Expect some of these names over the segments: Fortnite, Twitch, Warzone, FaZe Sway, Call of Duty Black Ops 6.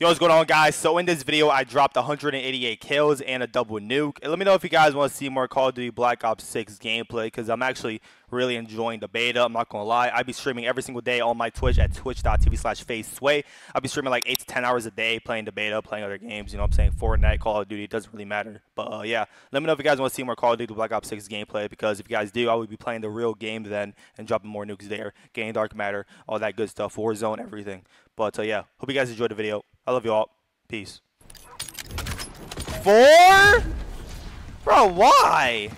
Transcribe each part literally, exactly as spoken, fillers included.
Yo, what's going on, guys? So in this video, I dropped one hundred eighty-eight kills and a double nuke. And let me know if you guys want to see more Call of Duty Black Ops six gameplay, because I'm actually really enjoying the beta. I'm not going to lie. I be streaming every single day on my Twitch at twitch dot t v slash faze sway. I'll be streaming like eight to ten hours a day, playing the beta, playing other games. You know what I'm saying? Fortnite, Call of Duty, it doesn't really matter. But uh, yeah, let me know if you guys want to see more Call of Duty Black Ops six gameplay, because if you guys do, I will be playing the real game then and dropping more nukes there, getting dark matter, all that good stuff, Warzone, everything. But uh, yeah, hope you guys enjoyed the video. I love you all. Peace. Four? Bro, why?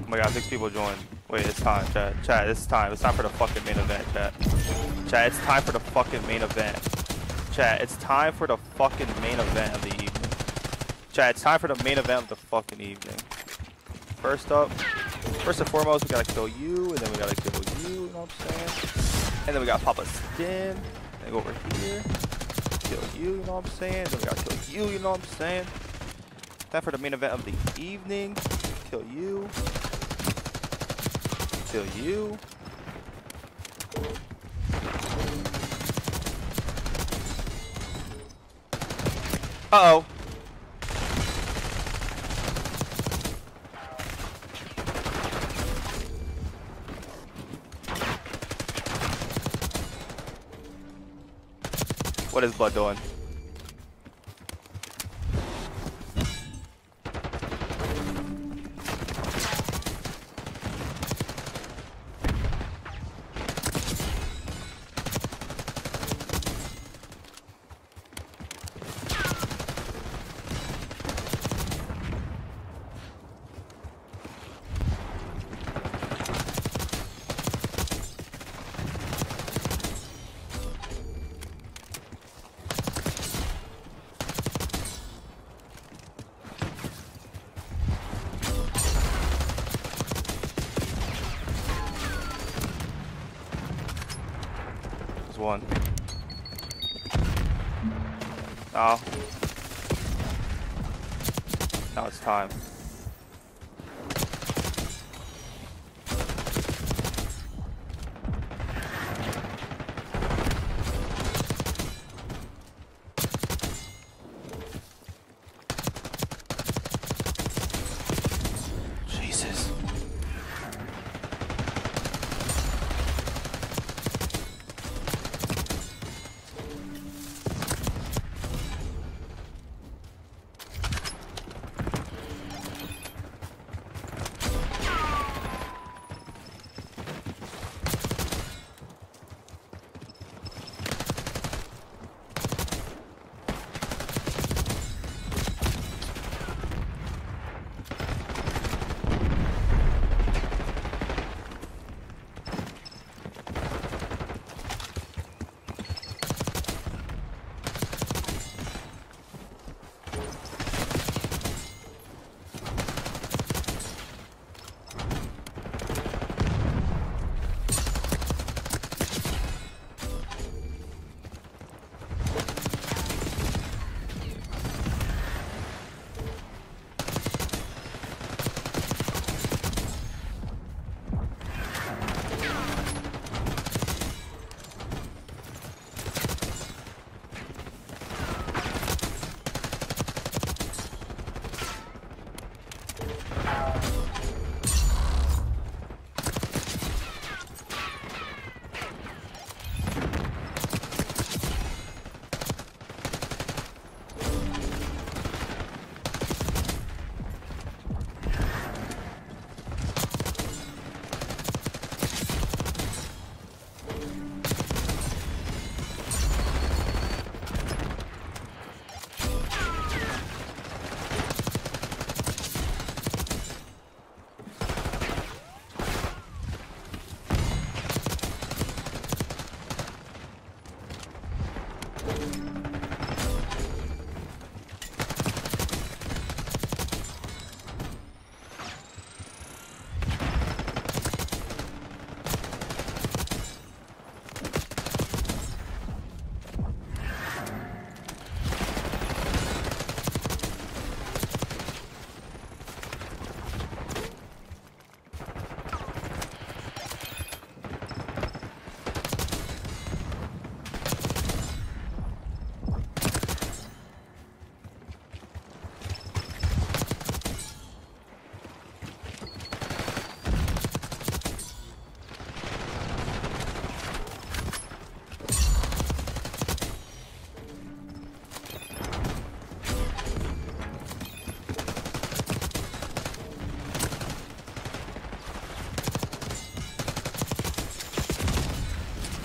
Oh my god, six people joined. Wait, it's time, chat. Chat, it's time. It's time for the fucking main event, chat. Chat, it's time for the fucking main event. Chat, it's time for the fucking main event of the evening. Chat, it's time for the main event of the fucking evening. First up, first and foremost, we gotta kill you, and then we gotta kill you, you know what I'm saying? And then we gotta pop a skin, and go over here, kill you, you know what I'm saying? Then we gotta kill you, you know what I'm saying? Time for the main event of the evening. Kill you. Kill you. Uh-oh. What is Blood doing? One. Now. Now it's time.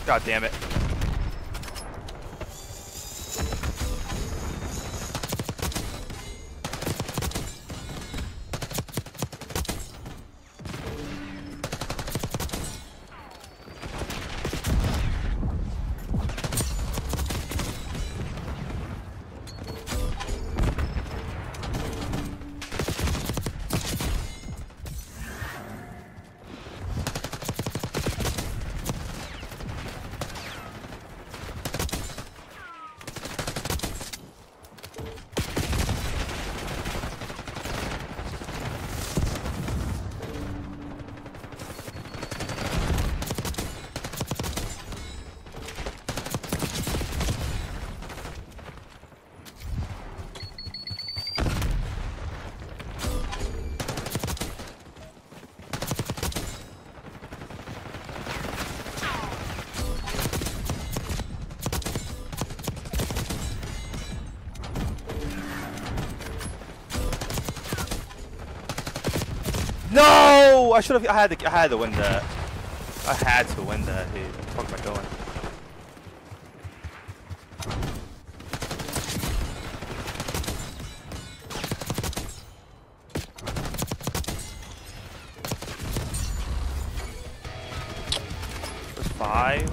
God damn it. I should have. I had to. I had to win that. I had to win that. Dude, what the fuck am I going? There's five.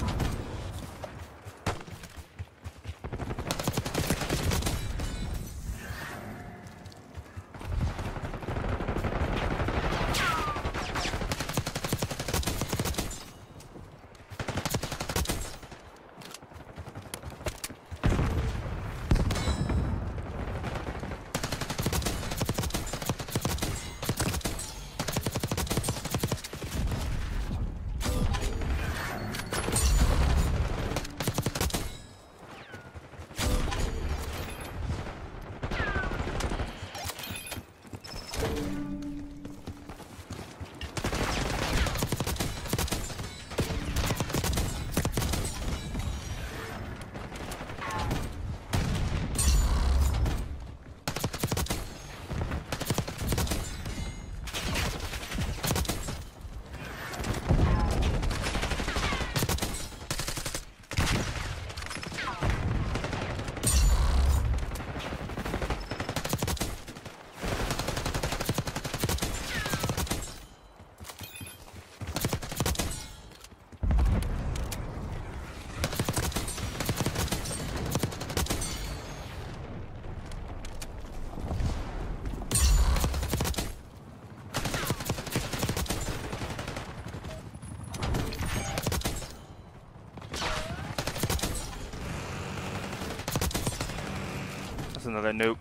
Another nuke.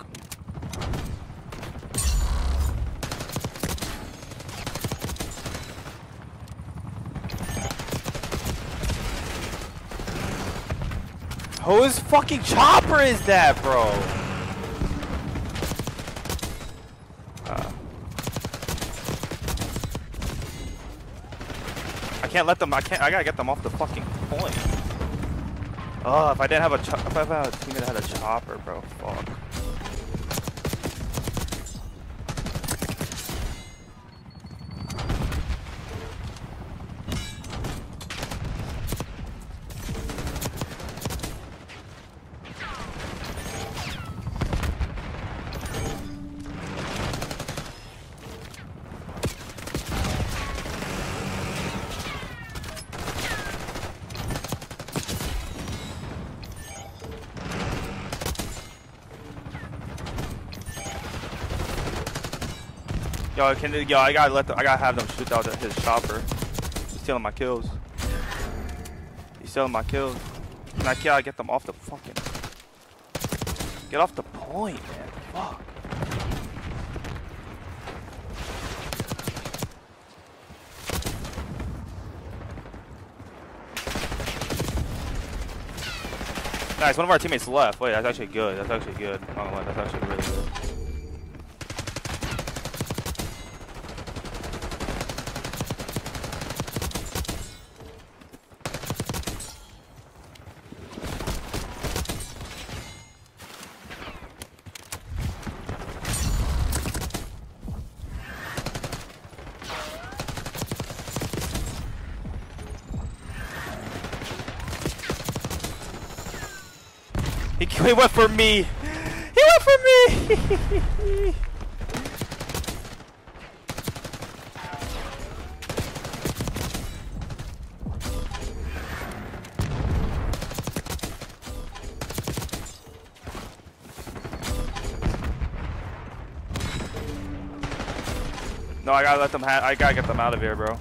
Whose fucking chopper is that, bro? Uh, I can't let them. I can't. I gotta get them off the fucking point. Oh, if I didn't have a cho if I had a teammate that had a chopper, bro, fuck. Yo, can, yo, I gotta let them, I gotta have them shoot out his chopper. He's stealing my kills. He's stealing my kills. And I gotta get them off the fucking. Get off the point, man. Fuck. Nice, one of our teammates left. Wait, that's actually good. That's actually good. I'm not gonna lie, that's actually really good. He, he went for me. He went for me. No, I gotta let them have. I gotta get them out of here, bro.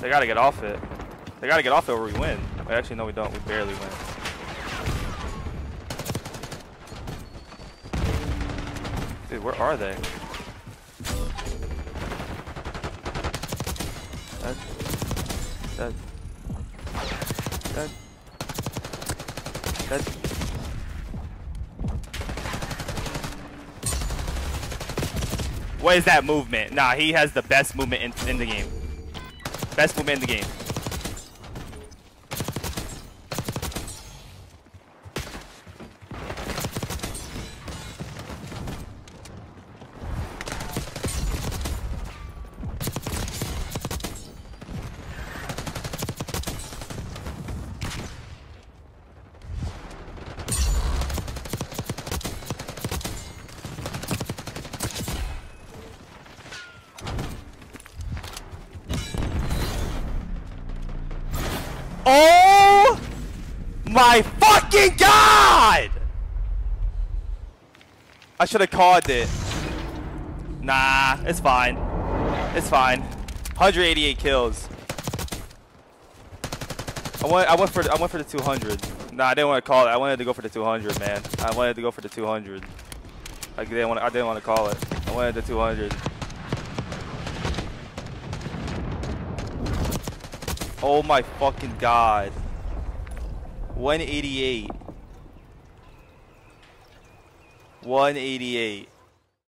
They gotta get off it. They gotta get off it or we win. Actually, no, we don't. We barely win. Dude, where are they? Dead. Dead. Dead. Dead. What is that movement? Nah, he has the best movement in, in the game. Best movement in the game. Oh my fucking god! I should have called it. Nah, it's fine. It's fine. one hundred eighty-eight kills. I went. I went for. I went for the two hundred. Nah, I didn't want to call it. I wanted to go for the two hundred, man. I wanted to go for the two hundred. I didn't want. I didn't want to call it. I wanted the two hundred. Oh my fucking god. one eighty-eight. one eighty-eight.